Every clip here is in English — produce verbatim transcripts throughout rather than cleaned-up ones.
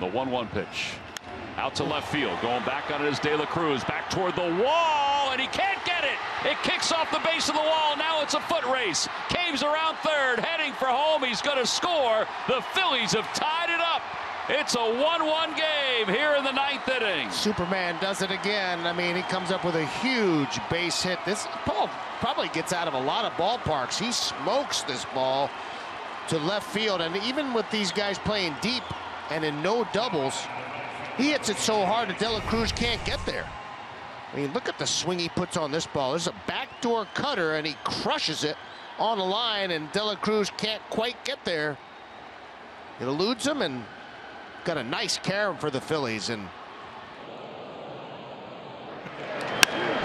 The one one pitch. Out to left field. Going back on it is De La Cruz. Back toward the wall, and he can't get it. It kicks off the base of the wall. Now it's a foot race. Caves around third, heading for home. He's going to score. The Phillies have tied it up. It's a one one game here in the ninth inning. Superman does it again. I mean, he comes up with a huge base hit. This ball probably gets out of a lot of ballparks. He smokes this ball to left field. And even with these guys playing deep and in no doubles, he hits it so hard that De La Cruz can't get there. I mean, look at the swing he puts on this ball. There's a backdoor cutter, and he crushes it on the line, and De La Cruz can't quite get there. It eludes him, and got a nice carom for the Phillies. And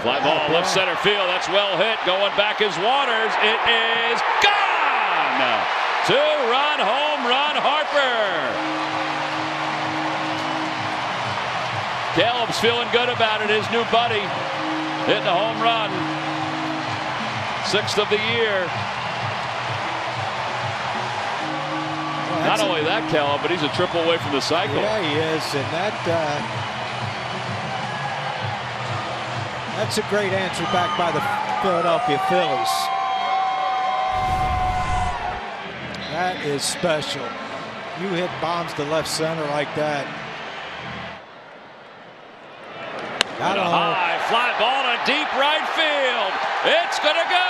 fly ball left center field. That's well hit. Going back is Waters. It is gone. Two-run home run, Harper. Caleb's feeling good about it. His new buddy hitting a home run. Sixth of the year. Well, Not only a, that, Caleb, but he's a triple away from the cycle. Yeah, he is. And that, uh, that's a great answer back by the Philadelphia Phillies. That is special. You hit bombs to left center like that. A high fly ball to deep right field. It's gonna go.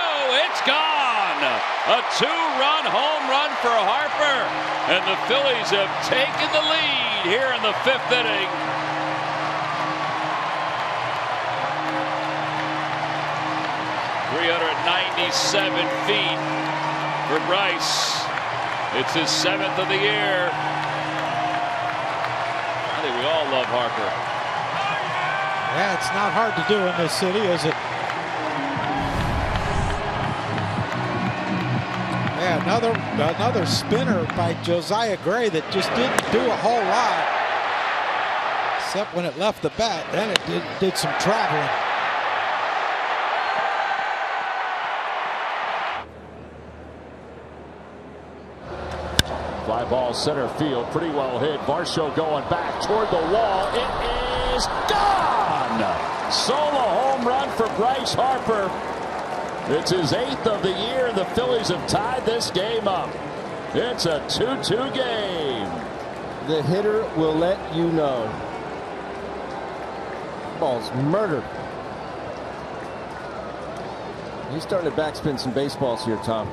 It's gone. A two-run home run for Harper, and the Phillies have taken the lead here in the fifth inning. three hundred ninety-seven feet for Bryce. It's his seventh of the year. I think we all love Harper. Yeah, it's not hard to do in this city, is it? Yeah, another another spinner by Josiah Gray that just didn't do a whole lot. Except when it left the bat, then it did, did some traveling. Fly ball center field, pretty well hit. Varsho going back toward the wall. It is gone! Solo home run for Bryce Harper. It's his eighth of the year, and the Phillies have tied this game up. It's a two two game. The hitter will let you know. Ball's murdered. He's starting to backspin some baseballs here, Tom.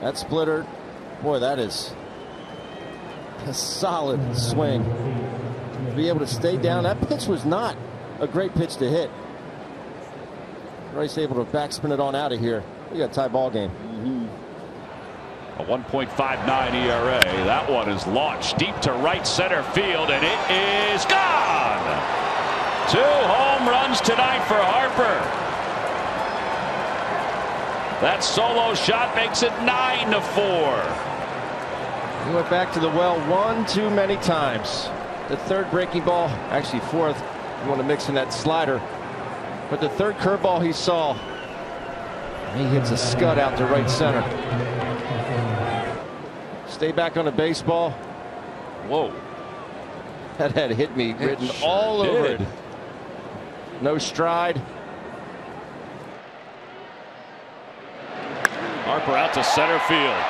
That splitter, boy, that is a solid swing. To be able to stay down. That pitch was not a great pitch to hit. Bryce able to backspin it on out of here. We got a tie ball game. Mm-hmm. A one point five nine E R A. That one is launched deep to right center field, and it is gone. Two home runs tonight for Harper. That solo shot makes it nine to four. He went back to the well one too many times. The third breaking ball, actually fourth, you want to mix in that slider. But the third curveball he saw, he hits a scud out to right center. Stay back on the baseball. Whoa. That had hit me written sure all did. over it. No stride. Harper out to center field.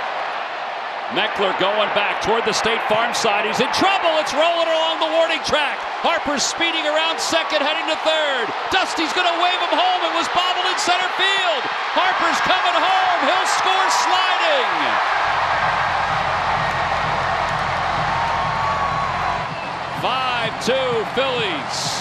Meckler going back toward the State Farm side. He's in trouble. It's rolling along the warning track. Harper's speeding around second, heading to third. Dusty's going to wave him home. It was bobbled in center field. Harper's coming home. He'll score sliding. five two Phillies.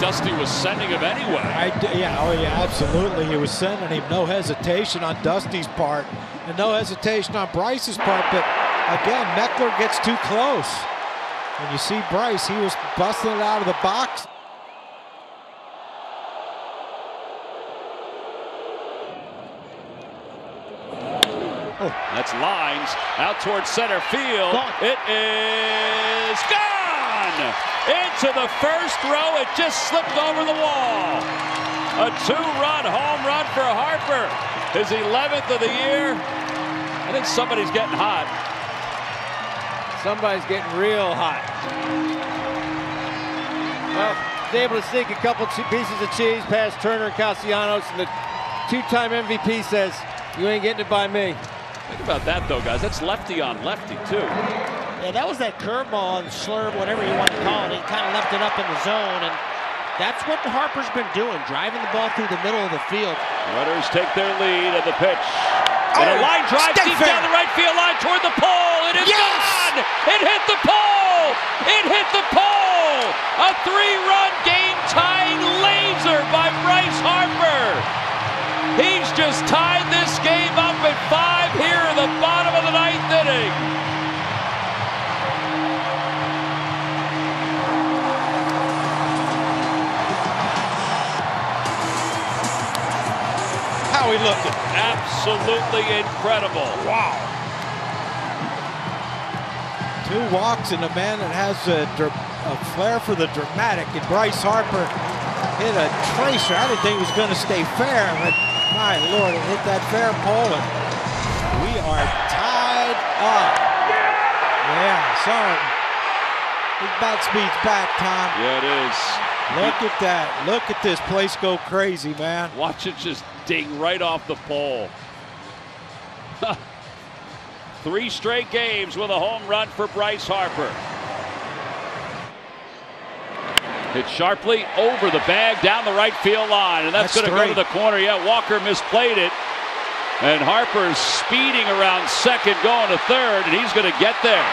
Dusty was sending him anyway. I, yeah, oh yeah, absolutely. He was sending him. No hesitation on Dusty's part, and no hesitation on Bryce's part. But again, Meckler gets too close. And you see Bryce, he was busting it out of the box. Oh. That's lines out towards center field. Gone. It is gone. into the first row. It just slipped over the wall. A two-run home run for Harper, his eleventh of the year. I think somebody's getting hot. Somebody's getting real hot. Well, was able to sneak a couple pieces of cheese past Turner and Cassianos, and the two-time M V P says, "You ain't getting it by me." Think about that, though, guys. That's lefty on lefty, too. Yeah, that was that curveball on Slurb, whatever you want to call it. He kind of left it up in the zone, and that's what Harper's been doing, driving the ball through the middle of the field. Runners take their lead at the pitch. And oh, a line drive deep fair. down the right field line toward the pole. It is yes! gone! It hit the pole! It hit the pole! A three-run game-tying laser by Bryce Harper. He's just tied this game up at five here in the bottom of the ninth inning. How he looked at it. Absolutely incredible. Wow. Two walks and a man that has a, a flair for the dramatic. And Bryce Harper hit a tracer. I didn't think it was going to stay fair, but my Lord, it hit that fair pole. And we are tied up. Yeah, yeah sorry. His bat speed's back, Tom. Yeah, it is. Look at that. Look at this place go crazy, man. Watch it just ding right off the pole. Three straight games with a home run for Bryce Harper. Hit sharply over the bag down the right field line, and that's, that's going to go to the corner. Yeah, Walker misplayed it. And Harper's speeding around second, going to third, and he's going to get there.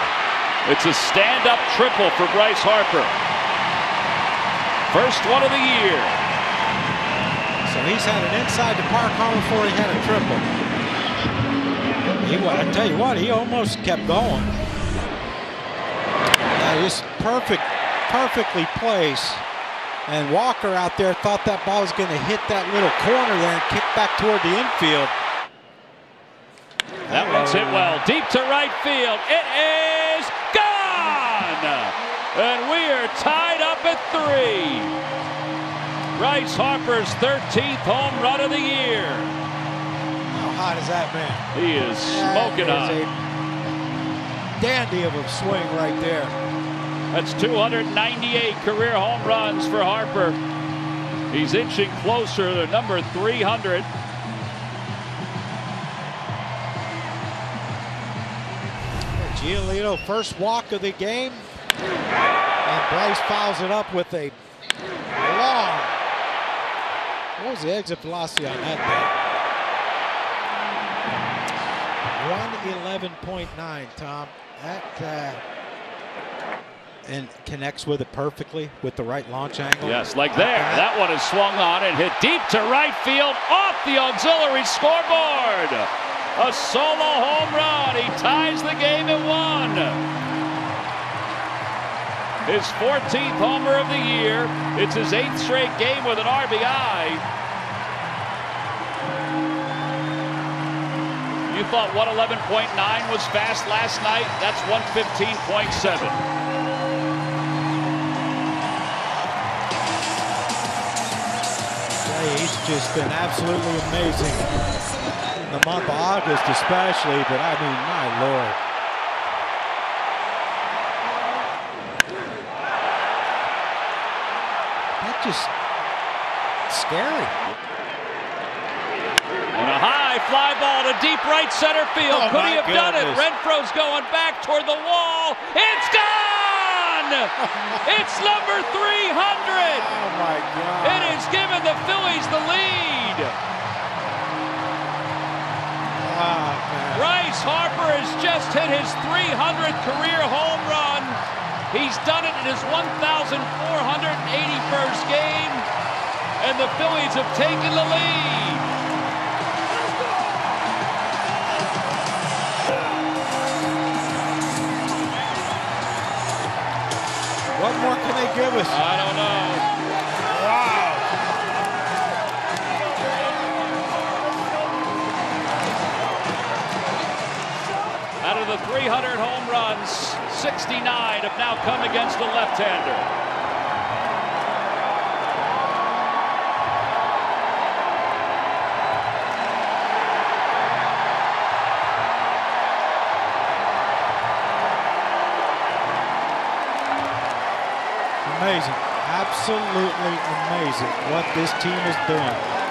It's a stand-up triple for Bryce Harper. First one of the year. So he's had an inside to park home before he had a triple. He, I tell you what, he almost kept going. That is perfect, perfectly placed. And Walker out there thought that ball was going to hit that little corner there and kick back toward the infield. That one's hit well, deep to right field. It is gone. And we are tied up at three. Bryce Harper's thirteenth home run of the year. How hot is that man? He is smoking hot. Dandy of a swing right there. That's two hundred ninety-eight career home runs for Harper. He's inching closer to number three hundred. Giolino, first walk of the game. And Bryce fouls it up with a long. What was the exit velocity on that thing? one eleven point nine, Tom. That uh, and connects with it perfectly with the right launch angle. Yes, like there. That. that one is swung on and hit deep to right field off the auxiliary scoreboard. A solo home run. He ties the game at one. His fourteenth homer of the year. It's his eighth straight game with an R B I. You thought one eleven point nine was fast last night? That's one fifteen point seven. He's just been absolutely amazing in the month of August especially, but I mean, my Lord. Just scary. And a high fly ball to deep right center field. Oh, could he have goodness. done it? Renfro's going back toward the wall. It's gone! It's number three hundred. Oh my God. It has given the Phillies the lead. Oh, Bryce Harper has just hit his three hundredth career home run. He's done it in his one thousand four hundred eighty-first game, and the Phillies have taken the lead. What more can they give us? I don't know. Wow. Out of the three hundred home runs, sixty-nine have now come against the left-hander. Amazing, absolutely amazing what this team is doing.